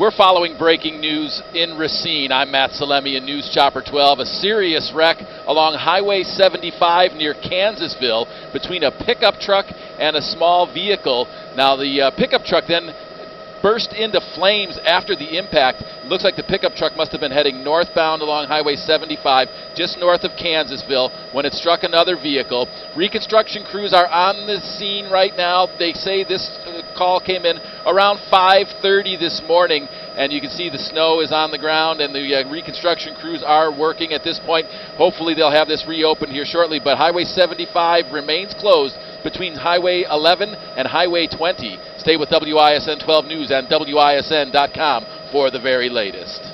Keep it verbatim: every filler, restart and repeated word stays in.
We're following breaking news in Racine. I'm Matt Salemme in NewsChopper twelve. A serious wreck along Highway seventy-five near Kansasville between a pickup truck and a small vehicle. Now the uh, pickup truck then burst into flames after the impact. Looks like the pickup truck must have been heading northbound along Highway seventy-five, just north of Kansasville, when it struck another vehicle. Reconstruction crews are on the scene right now. They say this call came in around five thirty this morning, and you can see the snow is on the ground, and the uh, reconstruction crews are working at this point. Hopefully they'll have this reopened here shortly, but Highway seventy-five remains closed between Highway eleven and Highway twenty. Stay with W I S N twelve News and W I S N dot com for the very latest.